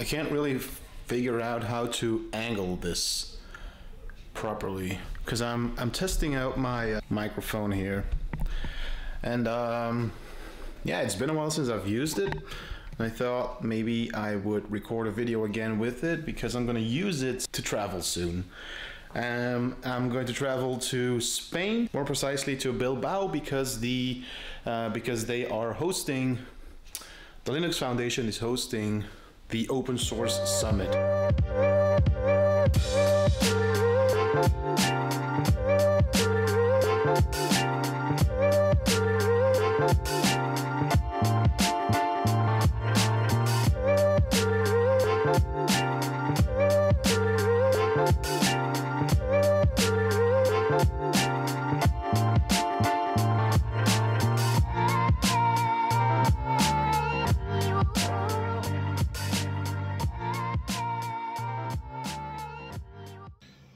I can't really figure out how to angle this properly, because I'm testing out my microphone here, and yeah, it's been a while since I've used it. I thought maybe I would record a video again with it, because I'm gonna use it to travel soon. I'm going to travel to Spain, more precisely to Bilbao, because they are hosting, the Linux Foundation is hosting the Open Source Summit.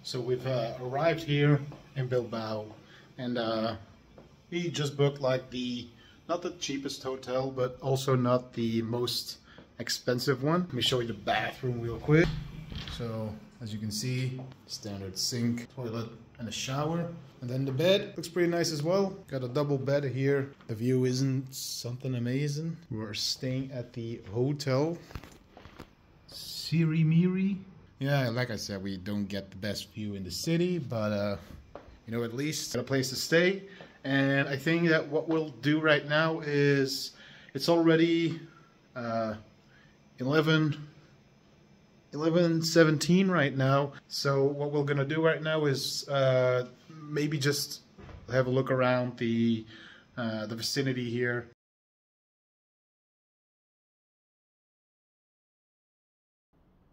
So we've arrived here in Bilbao, and we just booked like not the cheapest hotel, but also not the most expensive one. Let me show you the bathroom real quick. So as you can see, standard sink, toilet, and a shower. And then the bed looks pretty nice as well. Got a double bed here. The view isn't something amazing. We're staying at the Hotel Sirimiri. Yeah, like I said, we don't get the best view in the city, but you know, at least got a place to stay. And I think that what we'll do right now is, it's already 11:17 right now. So what we're gonna do right now is maybe just have a look around the vicinity here.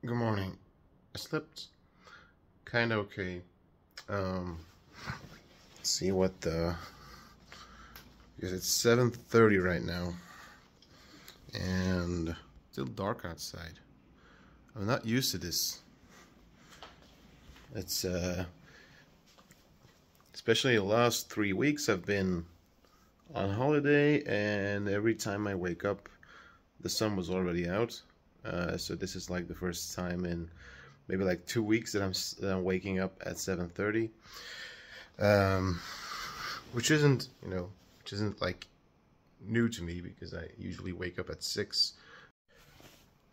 Good morning. I slept kind of okay. Let's see what the, because it's 7:30 right now and still dark outside. I'm not used to this. It's especially the last 3 weeks I've been on holiday, and every time I wake up the sun was already out. So this is like the first time in maybe like 2 weeks that I'm waking up at 7:30, which isn't, you know, which isn't like new to me, because I usually wake up at 6.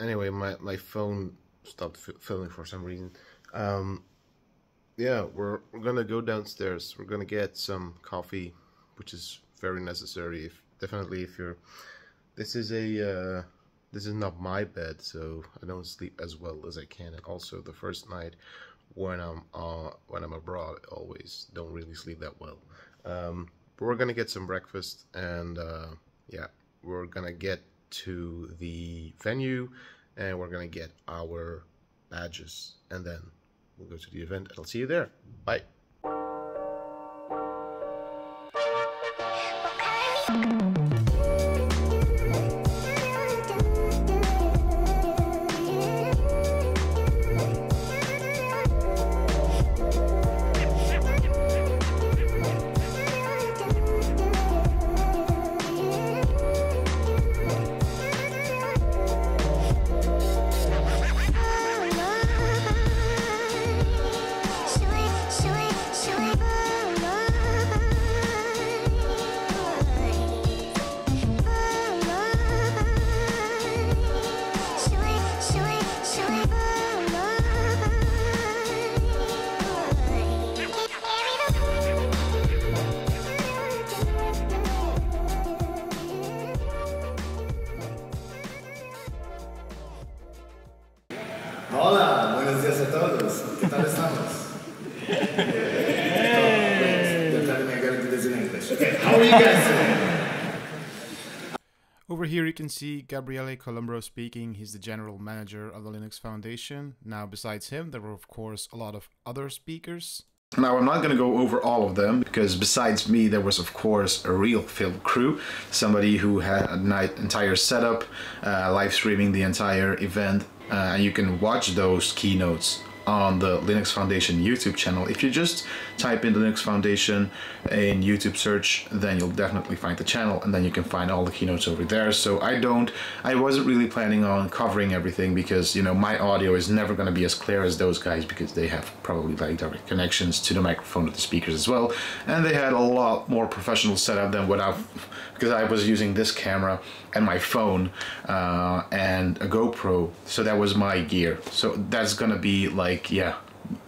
Anyway, my phone stopped filming for some reason. Yeah, we're gonna go downstairs. We're gonna get some coffee, which is very necessary. Definitely if you're. This is not my bed, so I don't sleep as well as I can. And also, the first night when I'm abroad, I always don't really sleep that well. But we're gonna get some breakfast, and yeah, we're gonna get to the venue, and we're gonna get our badges, and then we'll go to the event. I'll see you there. Bye. Hola, buenos días a todos. ¿Qué tal estamos? How are you guys doing? Over here you can see Gabriele Colombro speaking. He's the general manager of the Linux Foundation. Now, besides him, there were of course a lot of other speakers. Now, I'm not going to go over all of them, because besides me, there was, of course, a real film crew. Somebody who had an entire setup, live streaming the entire event. And you can watch those keynotes on the Linux Foundation YouTube channel. If you just type in the Linux Foundation in YouTube search, then you'll definitely find the channel, and then you can find all the keynotes over there. So I wasn't really planning on covering everything, because you know my audio is never going to be as clear as those guys, because they have probably like direct connections to the microphone of the speakers as well, and they had a lot more professional setup than what I've, because I was using this camera and my phone and a GoPro, so that was my gear. So that's gonna be like, yeah,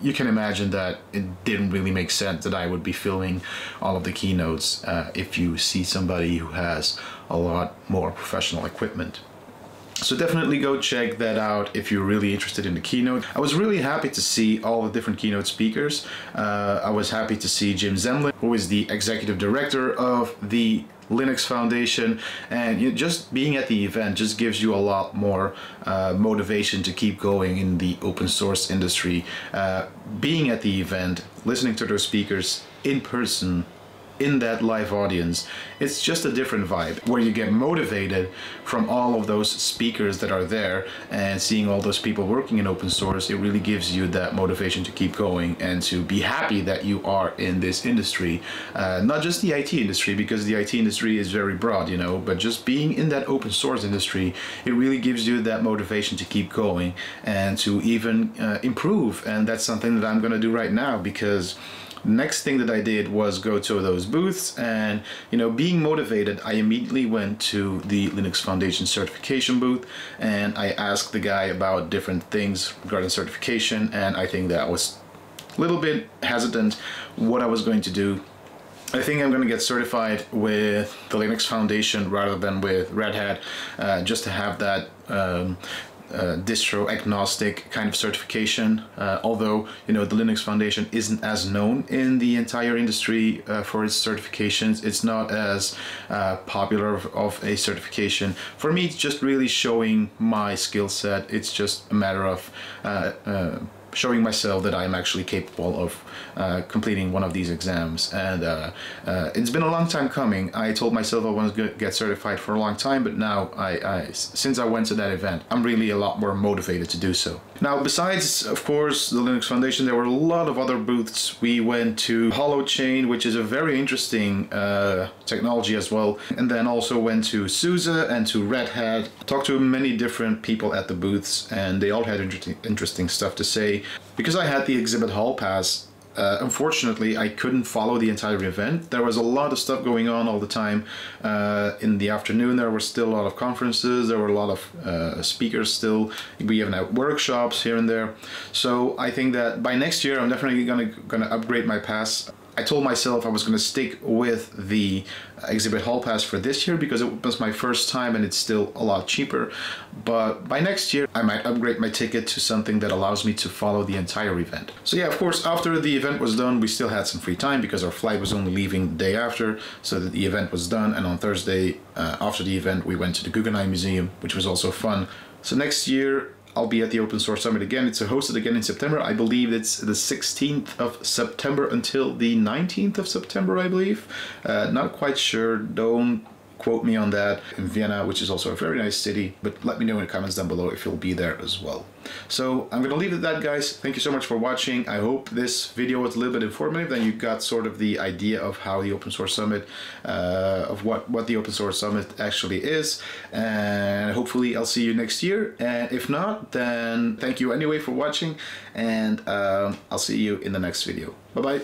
you can imagine that it didn't really make sense that I would be filming all of the keynotes if you see somebody who has a lot more professional equipment. So definitely go check that out if you're really interested in the keynote. I was really happy to see all the different keynote speakers. I was happy to see Jim Zemlin, who is the executive director of the Linux Foundation, and just being at the event just gives you a lot more motivation to keep going in the open source industry. Being at the event, listening to those speakers in person, in that live audience, it's just a different vibe where you get motivated from all of those speakers that are there, and seeing all those people working in open source, it really gives you that motivation to keep going and to be happy that you are in this industry, not just the IT industry, because the IT industry is very broad, you know, but just being in that open source industry, it really gives you that motivation to keep going and to even improve. And that's something that I'm gonna do right now, because next thing that I did was go to those booths, and you know, being motivated, I immediately went to the Linux Foundation certification booth, and I asked the guy about different things regarding certification, and I think that I was a little bit hesitant what I was going to do. I think I'm going to get certified with the Linux Foundation rather than with Red Hat, just to have that distro agnostic kind of certification, although you know the Linux Foundation isn't as known in the entire industry for its certifications. It's not as popular of a certification. For me, it's just really showing my skill set. It's just a matter of showing myself that I'm actually capable of completing one of these exams, and it's been a long time coming. I told myself I wanted to get certified for a long time, but now since I went to that event, I'm really a lot more motivated to do so. Now, besides, of course, the Linux Foundation, there were a lot of other booths. We went to Holochain, which is a very interesting technology as well, and then also went to SUSE and to Red Hat. Talked to many different people at the booths, and they all had interesting stuff to say. Because I had the exhibit hall pass, unfortunately, I couldn't follow the entire event. There was a lot of stuff going on all the time. In the afternoon, there were still a lot of conferences. There were a lot of speakers still. We even had workshops here and there. So I think that by next year, I'm definitely gonna upgrade my pass. I told myself I was going to stick with the exhibit hall pass for this year because it was my first time and it's still a lot cheaper. But by next year, I might upgrade my ticket to something that allows me to follow the entire event. So yeah, of course, after the event was done, we still had some free time because our flight was only leaving the day after, so that the event was done. And on Thursday, after the event, we went to the Guggenheim Museum, which was also fun. So next year, I'll be at the Open Source Summit again. It's hosted again in September. I believe it's the 16th of September until the 19th of September, I believe. Not quite sure. Don't quote me on that. In Vienna, which is also a very nice city. But let me know in the comments down below if you'll be there as well. So I'm going to leave it at that, guys. Thank you so much for watching. I hope this video was a little bit informative, and you got sort of the idea of how the Open Source Summit, of what the Open Source Summit actually is. And hopefully I'll see you next year. And if not, then thank you anyway for watching. And I'll see you in the next video. Bye-bye.